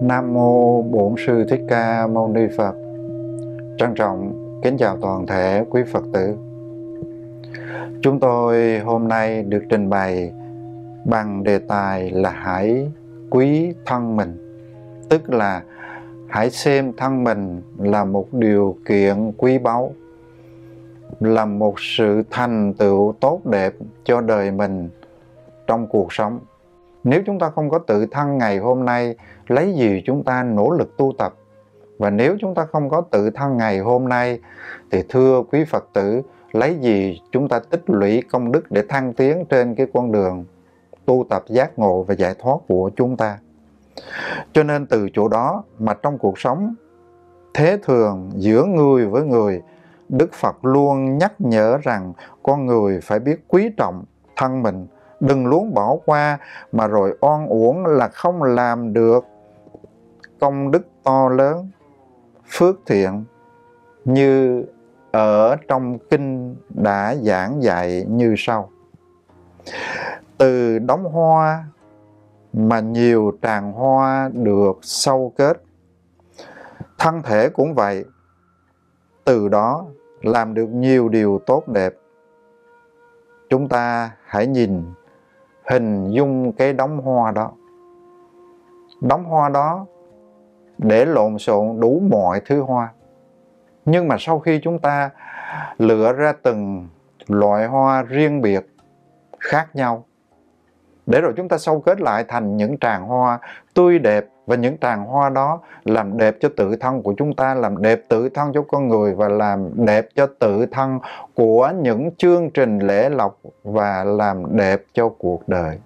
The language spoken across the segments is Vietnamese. Nam Mô Bổn Sư Thích Ca Mâu Ni Phật. Trân trọng kính chào toàn thể quý Phật tử. Chúng tôi hôm nay được trình bày bằng đề tài là hãy quý thân mình. Tức là hãy xem thân mình là một điều kiện quý báu, là một sự thành tựu tốt đẹp cho đời mình trong cuộc sống. Nếu chúng ta không có tự thân ngày hôm nay, lấy gì chúng ta nỗ lực tu tập? Và nếu chúng ta không có tự thân ngày hôm nay, thì thưa quý Phật tử, lấy gì chúng ta tích lũy công đức để thăng tiến trên cái con đường tu tập giác ngộ và giải thoát của chúng ta? Cho nên từ chỗ đó mà trong cuộc sống thế thường giữa người với người, Đức Phật luôn nhắc nhở rằng con người phải biết quý trọng thân mình, đừng luống bỏ qua mà rồi oan uổng là không làm được công đức to lớn, phước thiện như ở trong kinh đã giảng dạy như sau. Từ đống hoa mà nhiều tràng hoa được sâu kết, thân thể cũng vậy, từ đó làm được nhiều điều tốt đẹp. Chúng ta hãy nhìn hình dung cái đống hoa đó. Đống hoa đó để lộn xộn đủ mọi thứ hoa. Nhưng mà sau khi chúng ta lựa ra từng loại hoa riêng biệt khác nhau, để rồi chúng ta sâu kết lại thành những tràng hoa tươi đẹp, và những tràng hoa đó làm đẹp cho tự thân của chúng ta, làm đẹp tự thân cho con người và làm đẹp cho tự thân của những chương trình lễ lộc và làm đẹp cho cuộc đời.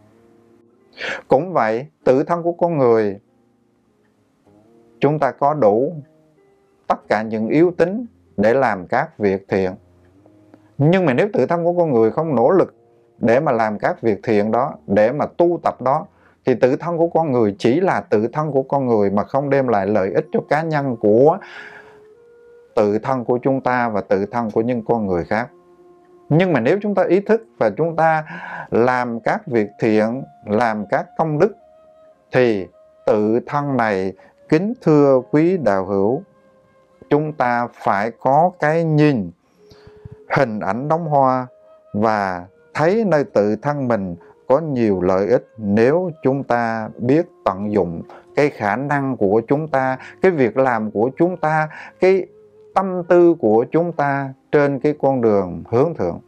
Cũng vậy, tự thân của con người, chúng ta có đủ tất cả những yếu tính để làm các việc thiện. Nhưng mà nếu tự thân của con người không nỗ lực để mà làm các việc thiện đó, để mà tu tập đó, thì tự thân của con người chỉ là tự thân của con người mà không đem lại lợi ích cho cá nhân của tự thân của chúng ta và tự thân của những con người khác. Nhưng mà nếu chúng ta ý thức và chúng ta làm các việc thiện, làm các công đức, thì tự thân này, kính thưa quý đạo hữu, chúng ta phải có cái nhìn hình ảnh đống hoa và thấy nơi tự thân mình có nhiều lợi ích nếu chúng ta biết tận dụng cái khả năng của chúng ta, cái việc làm của chúng ta, cái tâm tư của chúng ta trên cái con đường hướng thượng.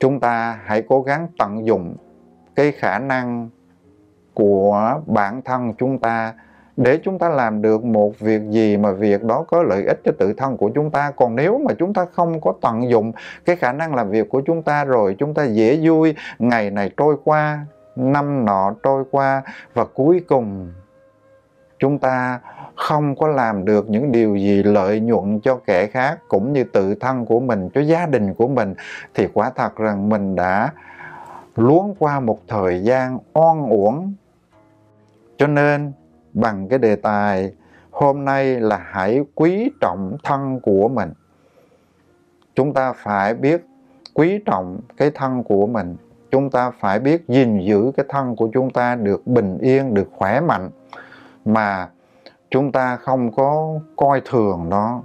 Chúng ta hãy cố gắng tận dụng cái khả năng của bản thân chúng ta để chúng ta làm được một việc gì mà việc đó có lợi ích cho tự thân của chúng ta. Còn nếu mà chúng ta không có tận dụng cái khả năng làm việc của chúng ta, rồi chúng ta dễ vui, ngày này trôi qua, năm nọ trôi qua, và cuối cùng chúng ta không có làm được những điều gì lợi nhuận cho kẻ khác, cũng như tự thân của mình, cho gia đình của mình, thì quả thật rằng mình đã luống qua một thời gian oan uổng. Cho nên bằng cái đề tài hôm nay là hãy quý trọng thân của mình, chúng ta phải biết quý trọng cái thân của mình. Chúng ta phải biết gìn giữ cái thân của chúng ta được bình yên, được khỏe mạnh, mà chúng ta không có coi thường nó.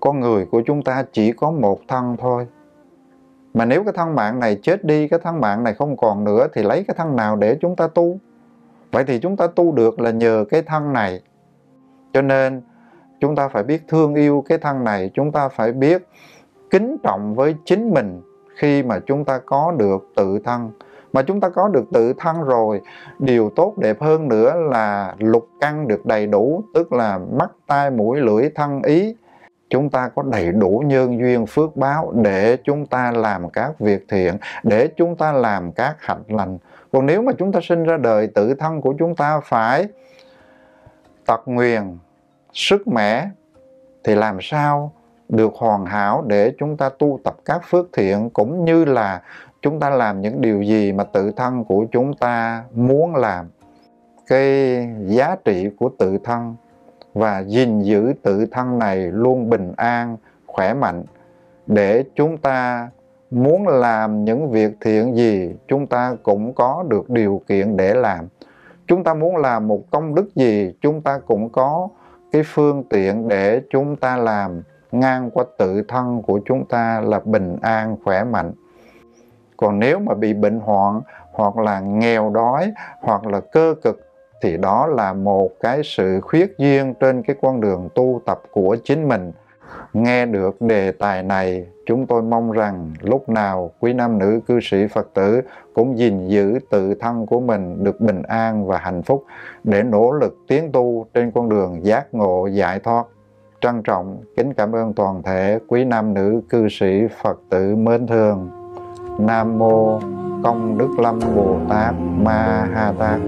Con người của chúng ta chỉ có một thân thôi, mà nếu cái thân mạng này chết đi, cái thân mạng này không còn nữa, thì lấy cái thân nào để chúng ta tu? Vậy thì chúng ta tu được là nhờ cái thân này. Cho nên chúng ta phải biết thương yêu cái thân này, chúng ta phải biết kính trọng với chính mình khi mà chúng ta có được tự thân. Mà chúng ta có được tự thân rồi, điều tốt đẹp hơn nữa là lục căn được đầy đủ, tức là mắt, tai, mũi, lưỡi, thân, ý. Chúng ta có đầy đủ nhân duyên phước báo để chúng ta làm các việc thiện, để chúng ta làm các hạnh lành. Còn nếu mà chúng ta sinh ra đời, tự thân của chúng ta phải tật nguyền, sức mẻ, thì làm sao được hoàn hảo để chúng ta tu tập các phước thiện, cũng như là chúng ta làm những điều gì mà tự thân của chúng ta muốn làm. Cái giá trị của tự thân và gìn giữ tự thân này luôn bình an, khỏe mạnh, để chúng ta muốn làm những việc thiện gì chúng ta cũng có được điều kiện để làm. chúng ta muốn làm một công đức gì, chúng ta cũng có cái phương tiện để chúng ta làm ngang qua tự thân của chúng ta là bình an, khỏe mạnh. Còn nếu mà bị bệnh hoạn hoặc là nghèo đói hoặc là cơ cực thì đó là một cái sự khuyết duyên trên cái con đường tu tập của chính mình. Nghe được đề tài này, chúng tôi mong rằng lúc nào quý nam nữ cư sĩ Phật tử cũng gìn giữ tự thân của mình được bình an và hạnh phúc để nỗ lực tiến tu trên con đường giác ngộ giải thoát. Trân trọng kính cảm ơn toàn thể quý nam nữ cư sĩ Phật tử mến thương. Nam Mô Công Đức Lâm Bồ Tát Ma Ha Tát.